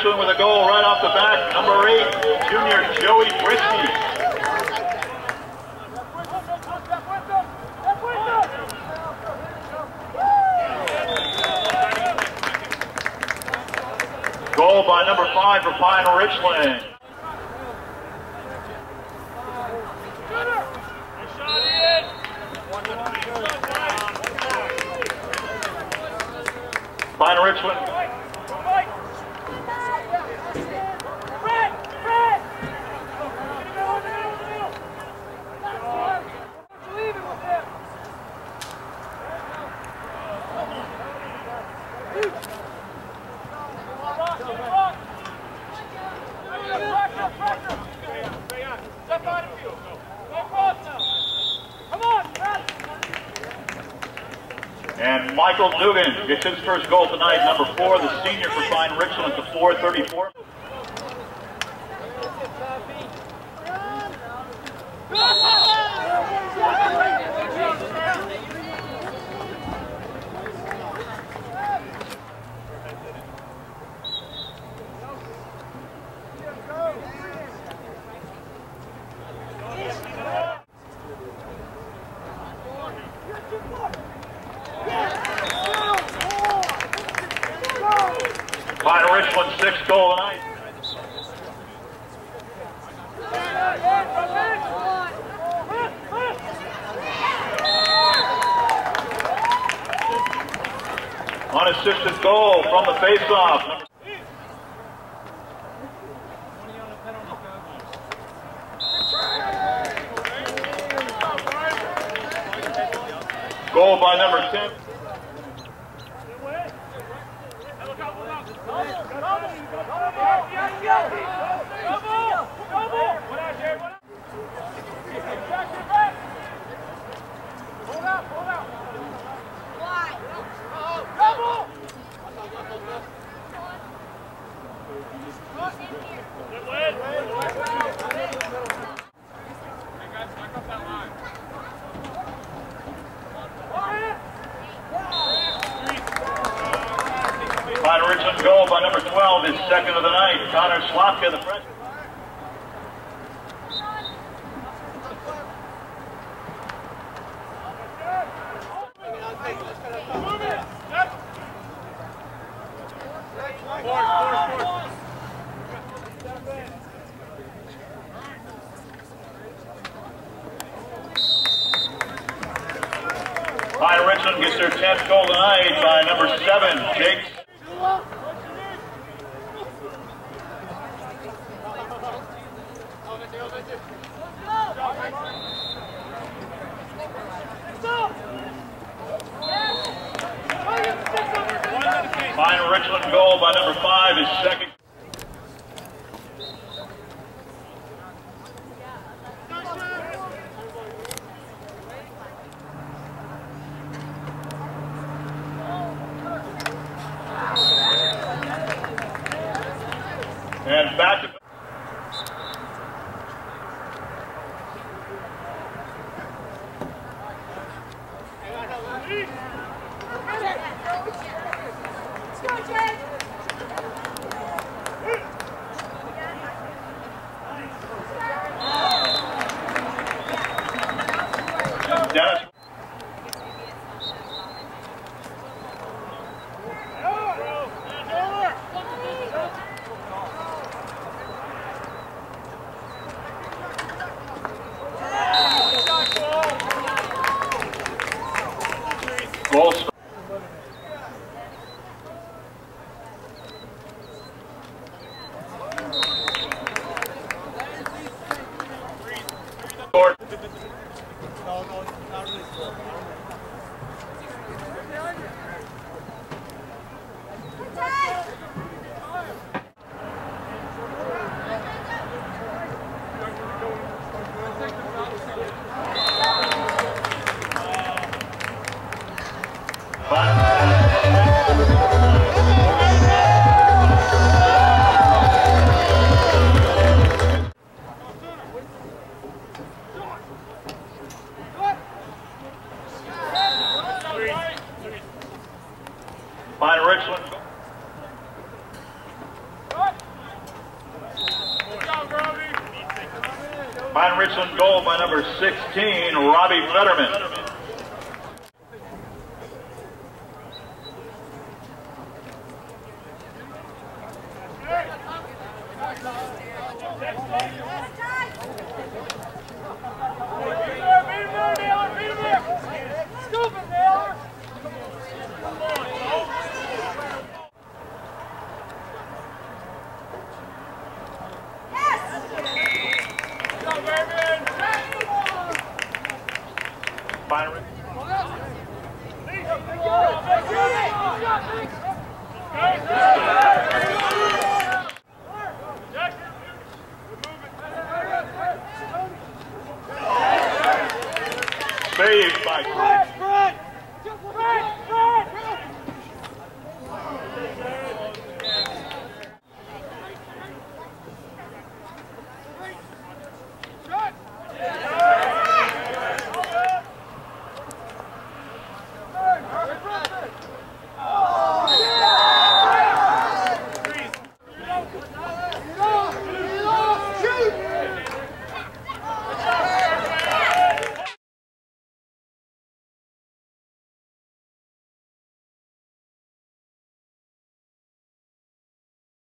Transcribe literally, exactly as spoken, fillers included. Pine-Richland with a goal right off the back. Number eight, junior Joey Brisky. Goal by number five for Pine-Richland. Pine-Richland. And Michael Dugan gets his first goal tonight, number four, the senior for Pine-Richland at the four thirty-four. Pine-Richland sixth goal tonight. Unassisted goal from the faceoff. Goal by number ten. Pine-Richland goal by number twelve, his second of the night, Connor Slotka, the freshman. Pine-Richland gets their tenth goal tonight by number seven, Jake. Pine-Richland goal by number five, his second. And back to Pine-Richland. Pine-Richland goal by number sixteen, Robbie Fetterman. Saved by Fred, Fred, Fred, Fred, Fred. Oh, yeah.